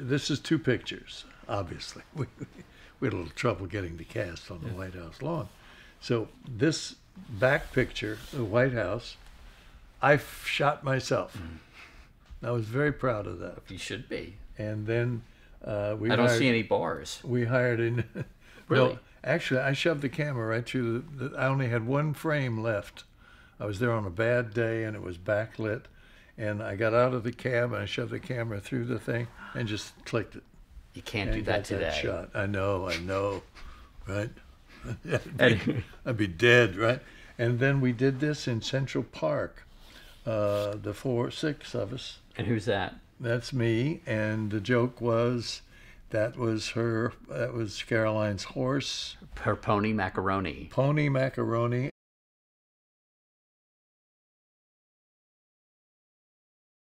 This is two pictures, obviously. We had a little trouble getting the cast on the White House lawn. So this back picture, the White House, I shot myself. I was very proud of that. You should be. And then I don't see any bars. We hired in. Really? No, actually, I shoved the camera right through. I only had one frame left. I was there on a bad day, and it was backlit. And I got out of the cab, and I shoved the camera through the thing and just clicked it. You can't do that today. That shot. I know, right? I'd be dead, right? And then we did this in Central Park, the six of us. And who's that? That's me. And the joke was, that was Caroline's horse. Her pony Macaroni.